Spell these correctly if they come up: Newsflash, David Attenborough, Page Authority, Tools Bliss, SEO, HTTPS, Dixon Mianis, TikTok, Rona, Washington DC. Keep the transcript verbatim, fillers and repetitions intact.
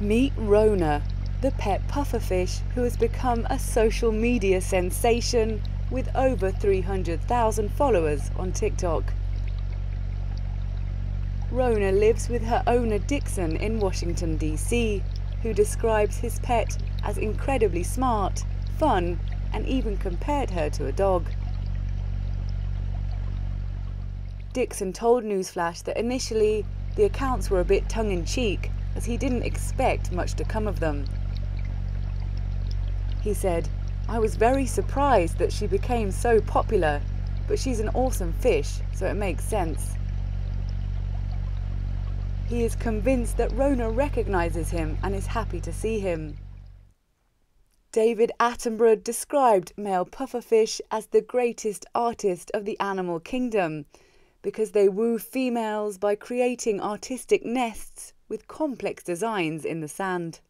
Meet Rona, the pet pufferfish who has become a social media sensation with over three hundred thousand followers on TikTok. Rona lives with her owner Dixon in Washington D C, who describes his pet as incredibly smart, fun, and even compared her to a dog. Dixon told Newsflash that initially the accounts were a bit tongue-in-cheek, as he didn't expect much to come of them. He said, "I was very surprised that she became so popular, but she's an awesome fish, so it makes sense." He is convinced that Rona recognizes him and is happy to see him. David Attenborough described male pufferfish as the greatest artist of the animal kingdom, because they woo females by creating artistic nests with complex designs in the sand.